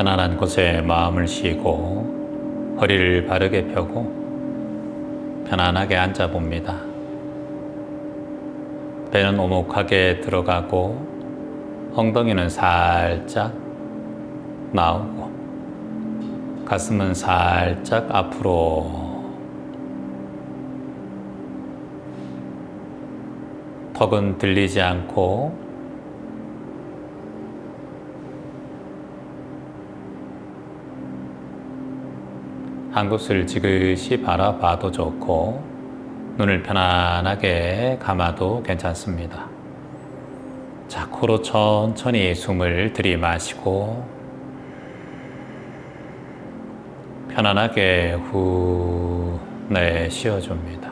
편안한 곳에 마음을 쉬고 허리를 바르게 펴고 편안하게 앉아 봅니다. 배는 오목하게 들어가고 엉덩이는 살짝 나오고 가슴은 살짝 앞으로, 턱은 들리지 않고 한 곳을 지그시 바라봐도 좋고 눈을 편안하게 감아도 괜찮습니다. 자, 코로 천천히 숨을 들이마시고 편안하게 후 내쉬어줍니다.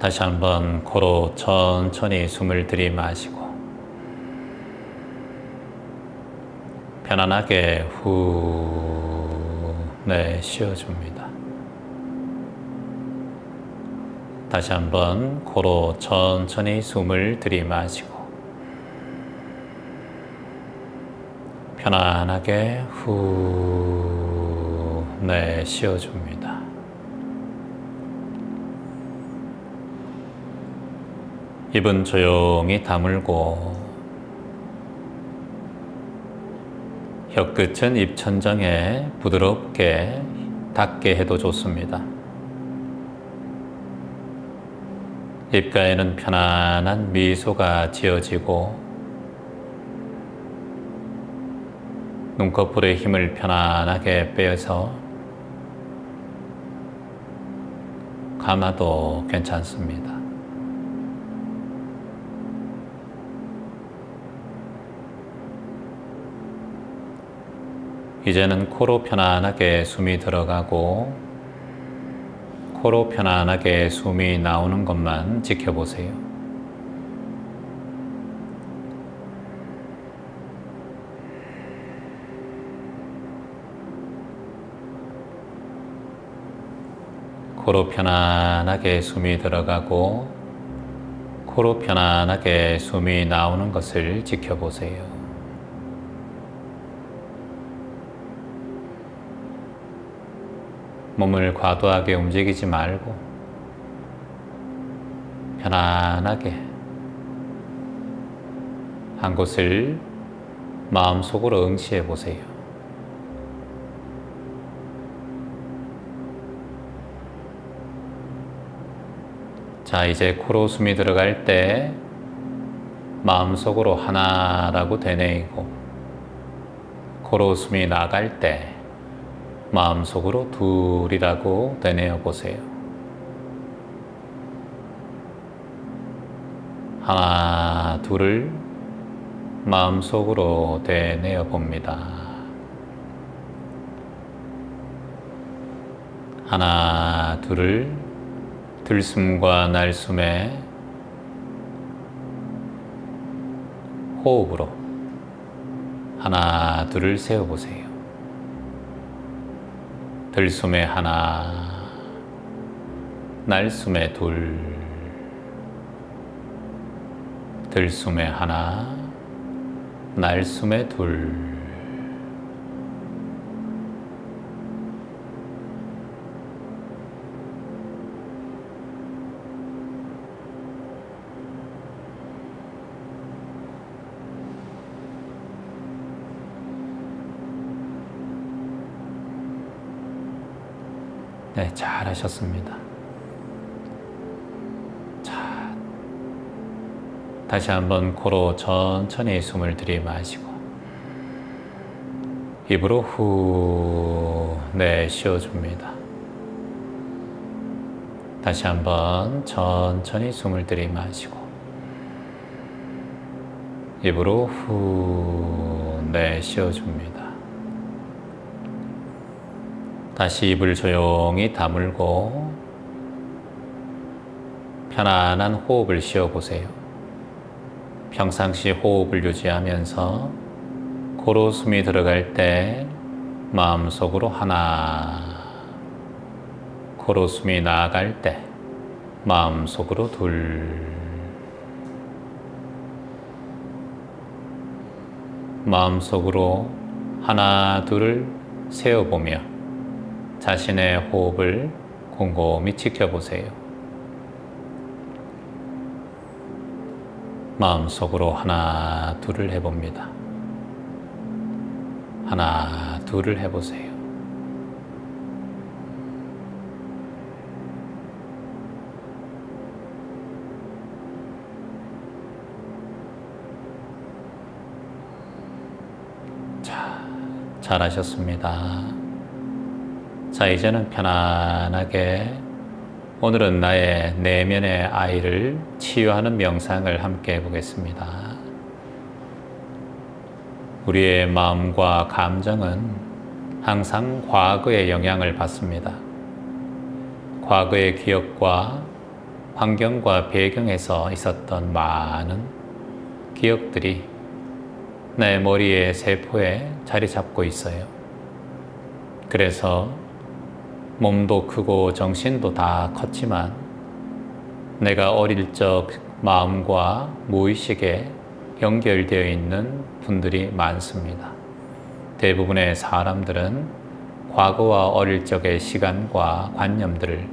다시 한번 코로 천천히 숨을 들이마시고 편안하게 후 내쉬어줍니다. 다시 한번 코로 천천히 숨을 들이마시고 편안하게 후 내쉬어줍니다. 입은 조용히 다물고 혀끝은 입천장에 부드럽게 닿게 해도 좋습니다. 입가에는 편안한 미소가 지어지고 눈꺼풀의 힘을 편안하게 빼서 감아도 괜찮습니다. 이제는 코로 편안하게 숨이 들어가고 코로 편안하게 숨이 나오는 것만 지켜보세요. 코로 편안하게 숨이 들어가고 코로 편안하게 숨이 나오는 것을 지켜보세요. 몸을 과도하게 움직이지 말고 편안하게 한 곳을 마음속으로 응시해 보세요. 자, 이제 코로 숨이 들어갈 때 마음속으로 하나라고 되뇌이고 코로 숨이 나갈 때 마음속으로 둘이라고 되뇌어 보세요. 하나, 둘을 마음속으로 되뇌어 봅니다. 하나, 둘을 들숨과 날숨에 호흡으로 하나, 둘을 세워 보세요. 들숨에 하나, 날숨에 둘, 들숨에 하나, 날숨에 둘. 네, 잘 하셨습니다. 자, 다시 한번 코로 천천히 숨을 들이마시고 입으로 후 내쉬어줍니다. 다시 한번 천천히 숨을 들이마시고 입으로 후 내쉬어줍니다. 다시 입을 조용히 다물고 편안한 호흡을 쉬어보세요. 평상시 호흡을 유지하면서 코로 숨이 들어갈 때 마음속으로 하나, 코로 숨이 나갈 때 마음속으로 둘, 마음속으로 하나 둘을 세어보며 자신의 호흡을 곰곰이 지켜보세요. 마음속으로 하나 둘을 해봅니다. 하나 둘을 해보세요. 잘하셨습니다. 자, 이제는 편안하게 오늘은 나의 내면의 아이를 치유하는 명상을 함께 해보겠습니다. 우리의 마음과 감정은 항상 과거의 영향을 받습니다. 과거의 기억과 환경과 배경에서 있었던 많은 기억들이 내 머리의 세포에 자리 잡고 있어요. 그래서 몸도 크고 정신도 다 컸지만 내가 어릴 적 마음과 무의식에 연결되어 있는 분들이 많습니다. 대부분의 사람들은 과거와 어릴 적의 시간과 관념들을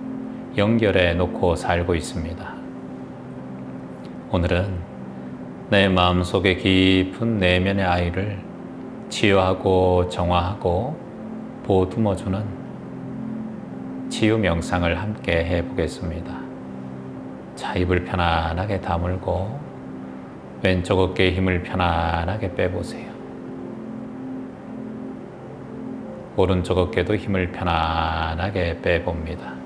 연결해 놓고 살고 있습니다. 오늘은 내 마음속의 깊은 내면의 아이를 치유하고 정화하고 보듬어주는 치유 명상을 함께 해보겠습니다. 자, 입을 편안하게 다물고 왼쪽 어깨에 힘을 편안하게 빼보세요. 오른쪽 어깨도 힘을 편안하게 빼봅니다.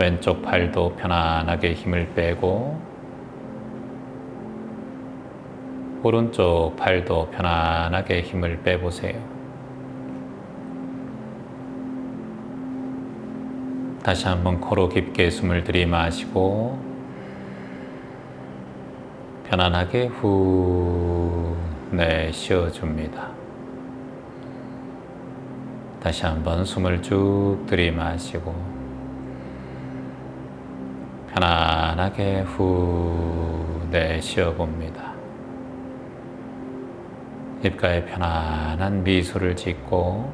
왼쪽 팔도 편안하게 힘을 빼고 오른쪽 팔도 편안하게 힘을 빼보세요. 다시 한번 코로 깊게 숨을 들이마시고 편안하게 후 내쉬어줍니다. 다시 한번 숨을 쭉 들이마시고 편안하게 후 내쉬어봅니다. 입가에 편안한 미소를 짓고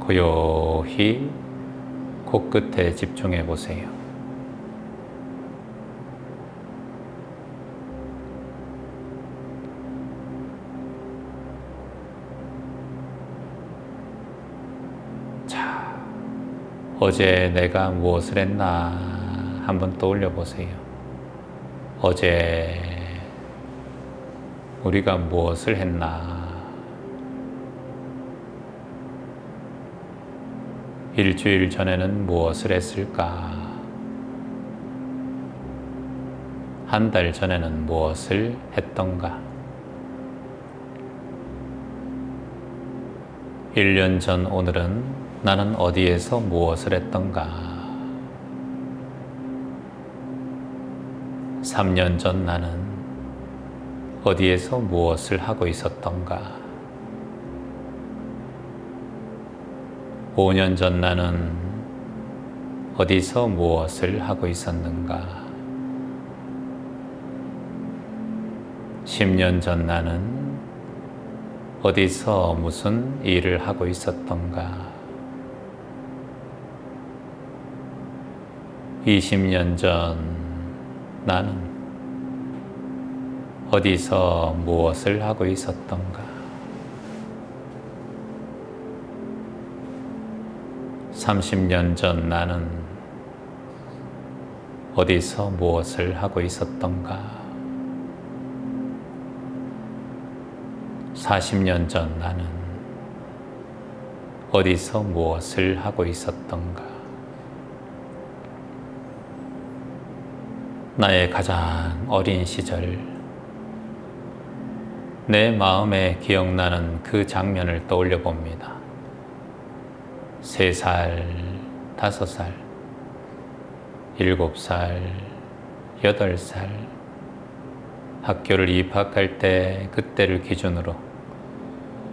고요히 코끝에 집중해보세요. 어제 내가 무엇을 했나 한번 떠올려 보세요. 어제 우리가 무엇을 했나. 일주일 전에는 무엇을 했을까? 한 달 전에는 무엇을 했던가? 1년 전 오늘은 나는 어디에서 무엇을 했던가? 3년 전 나는 어디에서 무엇을 하고 있었던가? 5년 전 나는 어디서 무엇을 하고 있었는가? 10년 전 나는 어디서 무슨 일을 하고 있었던가? 20년 전 나는 어디서 무엇을 하고 있었던가? 30년 전 나는 어디서 무엇을 하고 있었던가? 40년 전 나는 어디서 무엇을 하고 있었던가? 나의 가장 어린 시절, 내 마음에 기억나는 그 장면을 떠올려 봅니다. 3살, 5살, 7살, 8살, 학교를 입학할 때 그때를 기준으로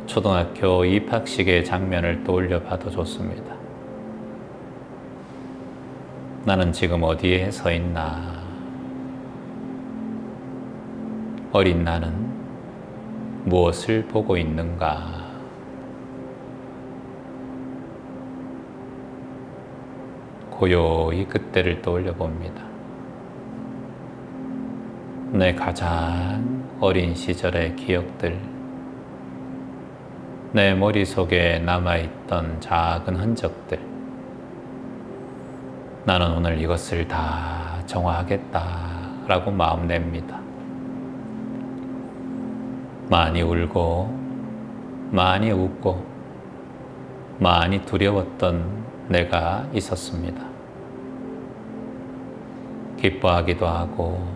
초등학교 입학식의 장면을 떠올려 봐도 좋습니다. 나는 지금 어디에 서 있나? 어린 나는 무엇을 보고 있는가? 고요히 그때를 떠올려 봅니다. 내 가장 어린 시절의 기억들, 내 머릿속에 남아있던 작은 흔적들, 나는 오늘 이것을 다 정화하겠다라고 마음냅니다. 많이 울고, 많이 웃고, 많이 두려웠던 내가 있었습니다. 기뻐하기도 하고,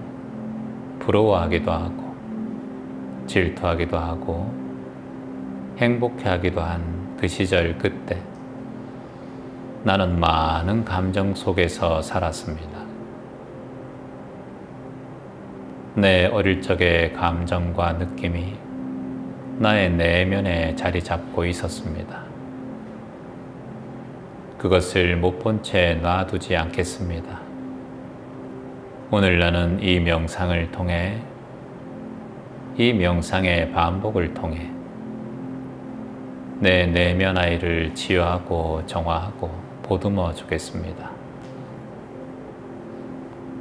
부러워하기도 하고, 질투하기도 하고, 행복해하기도 한 그 시절, 그때 나는 많은 감정 속에서 살았습니다. 내 어릴 적의 감정과 느낌이 나의 내면에 자리 잡고 있었습니다. 그것을 못 본 채 놔두지 않겠습니다. 오늘 나는 이 명상을 통해, 이 명상의 반복을 통해 내 내면 아이를 치유하고 정화하고 보듬어 주겠습니다.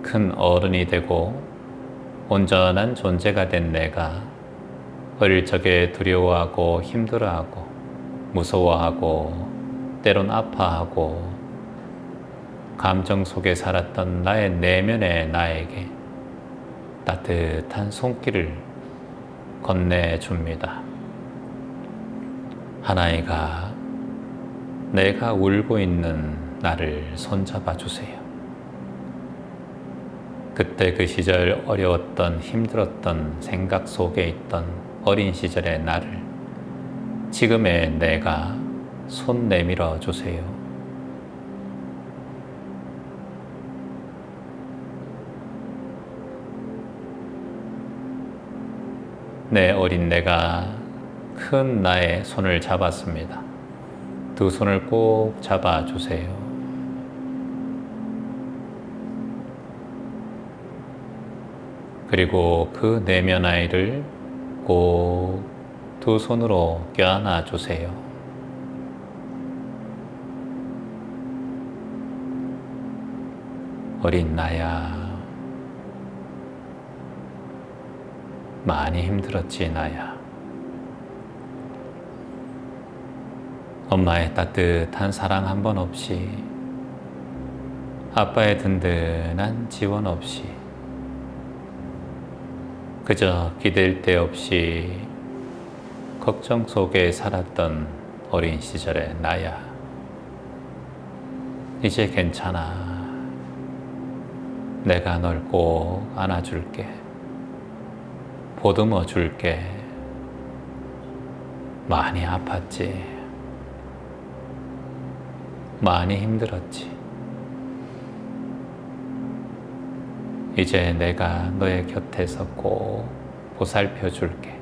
큰 어른이 되고 온전한 존재가 된 내가 어릴 적에 두려워하고 힘들어하고 무서워하고 때론 아파하고 감정 속에 살았던 나의 내면의 나에게 따뜻한 손길을 건네줍니다. 하나이가 내가 울고 있는 나를 손잡아 주세요. 그때 그 시절 어려웠던, 힘들었던, 생각 속에 있던 어린 시절의 나를 지금의 내가 손 내밀어 주세요. 내 어린 내가 큰 나의 손을 잡았습니다. 두 손을 꼭 잡아 주세요. 그리고 그 내면 아이를 꼭 두 손으로 껴안아 주세요. 어린 나야, 많이 힘들었지 나야. 엄마의 따뜻한 사랑 한 번 없이, 아빠의 든든한 지원 없이, 그저 기댈 데 없이 걱정 속에 살았던 어린 시절의 나야. 이제 괜찮아. 내가 널 꼭 안아줄게. 보듬어 줄게. 많이 아팠지. 많이 힘들었지. 이제 내가 너의 곁에서 꼭 보살펴 줄게.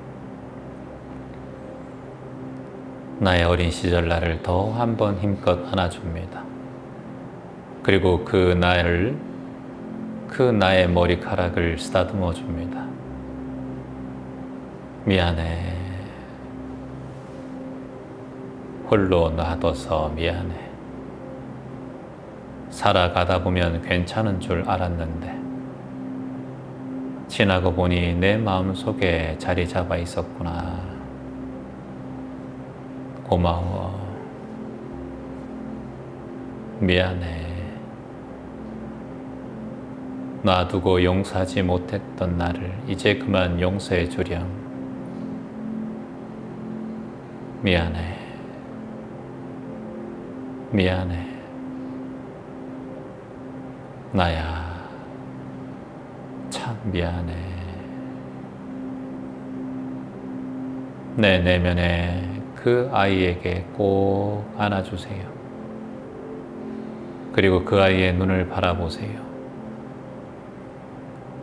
나의 어린 시절 나를 더 한 번 힘껏 안아줍니다. 그리고 그 나를, 그 나의 머리카락을 쓰다듬어 줍니다. 미안해. 홀로 놔둬서 미안해. 살아가다 보면 괜찮은 줄 알았는데 지나고 보니 내 마음속에 자리 잡아 있었구나. 고마워. 미안해. 놔두고 용서하지 못했던 나를 이제 그만 용서해 주렴. 미안해. 미안해. 나야, 참 미안해. 내 내면에 그 아이에게 꼭 안아주세요. 그리고 그 아이의 눈을 바라보세요.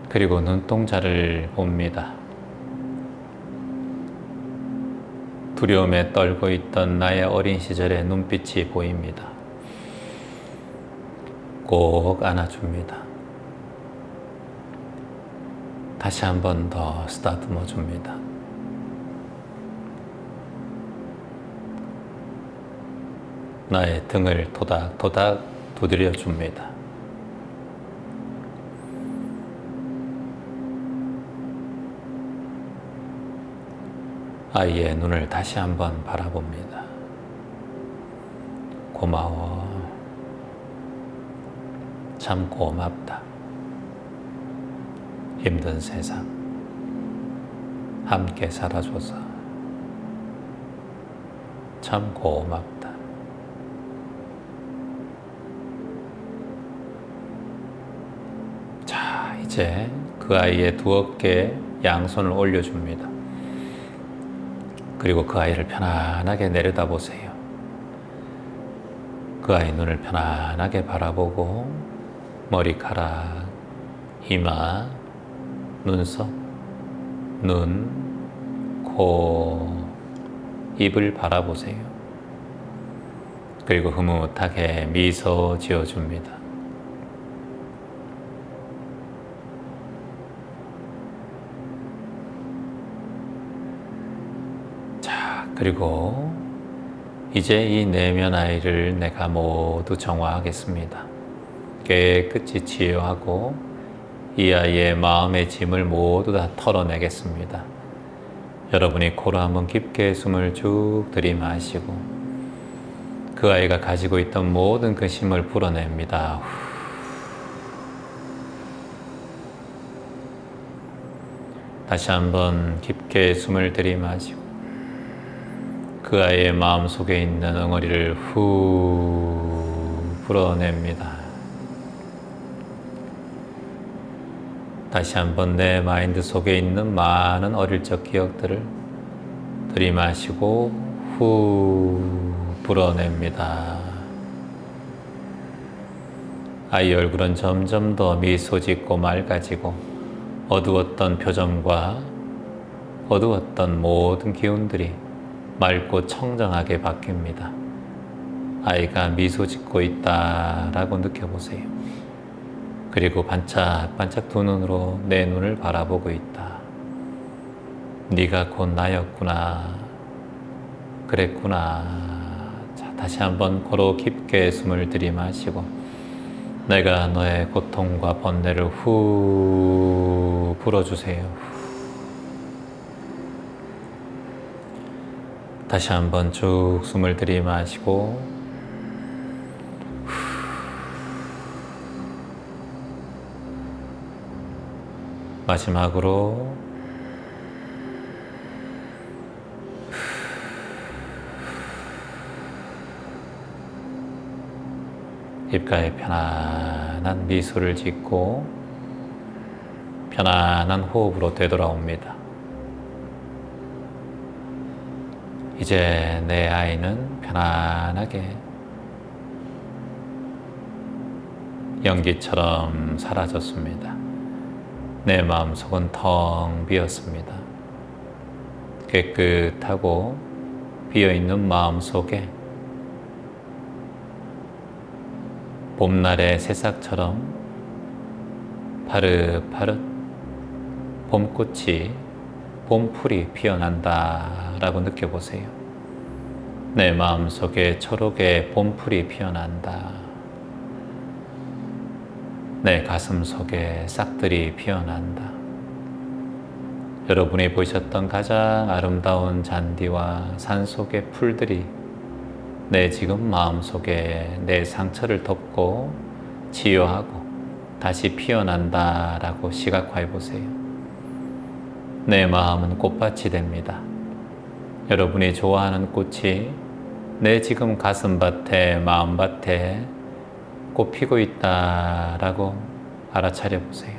그리고 눈동자를 봅니다. 두려움에 떨고 있던 나의 어린 시절의 눈빛이 보입니다. 꼭 안아줍니다. 다시 한 번 더 쓰다듬어 줍니다. 나의 등을 토닥토닥 두드려 줍니다. 아이의 눈을 다시 한번 바라봅니다. 고마워. 참 고맙다. 힘든 세상 함께 살아줘서 참 고맙다. 자, 이제 그 아이의 두 어깨에 양손을 올려줍니다. 그리고 그 아이를 편안하게 내려다보세요. 그 아이 눈을 편안하게 바라보고 머리카락, 이마, 눈썹, 눈, 코, 입을 바라보세요. 그리고 흐뭇하게 미소 지어줍니다. 그리고 이제 이 내면 아이를 내가 모두 정화하겠습니다. 깨끗이 치유하고 이 아이의 마음의 짐을 모두 다 털어내겠습니다. 여러분이 코로 한번 깊게 숨을 쭉 들이마시고 그 아이가 가지고 있던 모든 그 힘을 풀어냅니다. 다시 한번 깊게 숨을 들이마시고 그 아이의 마음속에 있는 응어리를 후 불어냅니다. 다시 한번 내 마인드 속에 있는 많은 어릴 적 기억들을 들이마시고 후 불어냅니다. 아이 얼굴은 점점 더 미소 짓고 맑아지고 어두웠던 표정과 어두웠던 모든 기운들이 맑고 청정하게 바뀝니다. 아이가 미소 짓고 있다라고 느껴보세요. 그리고 반짝반짝 두 눈으로 내 눈을 바라보고 있다. 네가 곧 나였구나. 그랬구나. 자, 다시 한번 코로 깊게 숨을 들이마시고 내가 너의 고통과 번뇌를 후 불어주세요. 다시 한번 쭉 숨을 들이마시고 마지막으로 입가에 편안한 미소를 짓고 편안한 호흡으로 되돌아옵니다. 이제 내 아이는 편안하게 연기처럼 사라졌습니다. 내 마음속은 텅 비었습니다. 깨끗하고 비어있는 마음속에 봄날의 새싹처럼 파릇파릇 봄꽃이 봄풀이 피어난다 라고 느껴보세요. 내 마음속에 초록의 봄풀이 피어난다. 내 가슴속에 싹들이 피어난다. 여러분이 보셨던 가장 아름다운 잔디와 산속의 풀들이 내 지금 마음속에 내 상처를 덮고 치유하고 다시 피어난다 라고 시각화해보세요. 내 마음은 꽃밭이 됩니다. 여러분이 좋아하는 꽃이 내 지금 가슴밭에 마음밭에 꽃 피고 있다라고 알아차려 보세요.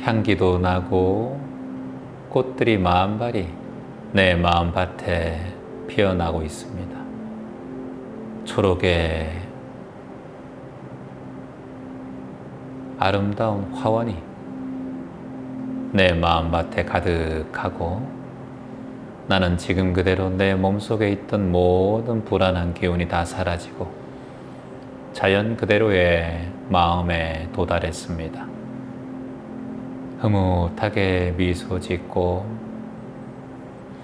향기도 나고 꽃들이 마음발이 내 마음밭에 피어나고 있습니다. 초록의 아름다운 화원이 내 마음밭에 가득하고 나는 지금 그대로 내 몸속에 있던 모든 불안한 기운이 다 사라지고 자연 그대로의 마음에 도달했습니다. 흐뭇하게 미소 짓고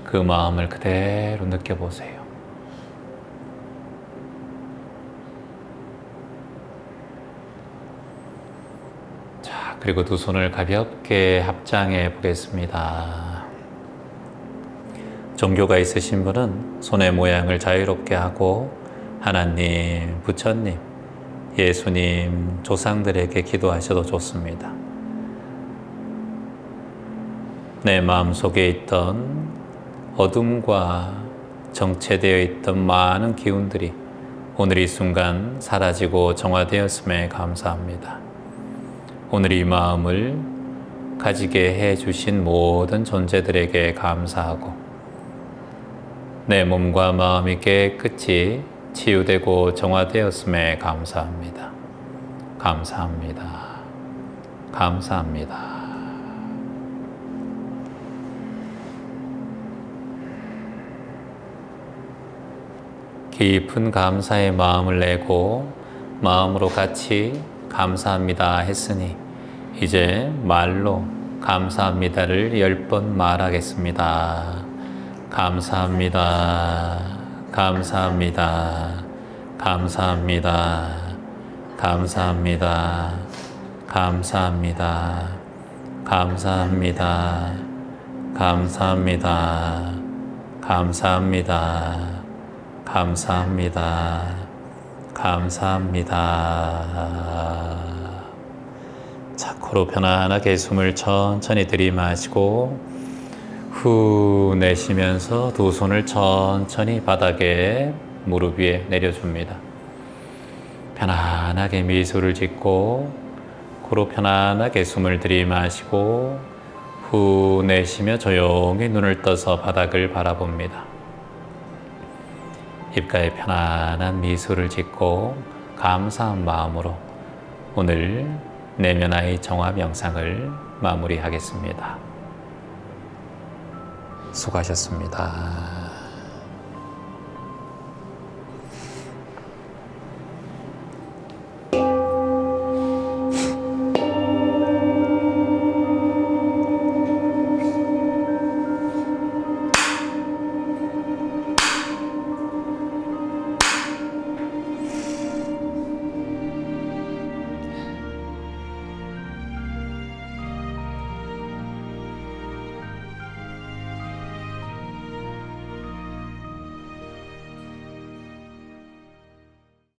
그 마음을 그대로 느껴보세요. 자, 그리고 두 손을 가볍게 합장해 보겠습니다. 종교가 있으신 분은 손의 모양을 자유롭게 하고 하나님, 부처님, 예수님, 조상들에게 기도하셔도 좋습니다. 내 마음속에 있던 어둠과 정체되어 있던 많은 기운들이 오늘 이 순간 사라지고 정화되었음에 감사합니다. 오늘 이 마음을 가지게 해주신 모든 존재들에게 감사하고 내 몸과 마음이 깨끗이 치유되고 정화되었음에 감사합니다. 감사합니다. 감사합니다. 깊은 감사의 마음을 내고 마음으로 같이 감사합니다 했으니 이제 말로 감사합니다를 10번 말하겠습니다. 감사합니다. 감사합니다. 감사합니다. 감사합니다. 감사합니다. 감사합니다. 감사합니다. 감사합니다. 감사합니다. 감사합니다. 자, 코로 편안하게 숨을 천천히 들이마시고 후 내쉬면서 두 손을 천천히 바닥에 무릎 위에 내려줍니다. 편안하게 미소를 짓고 코로 편안하게 숨을 들이마시고 후 내쉬며 조용히 눈을 떠서 바닥을 바라봅니다. 입가에 편안한 미소를 짓고 감사한 마음으로 오늘 내면아이 정화 명상을 마무리하겠습니다. 수고하셨습니다.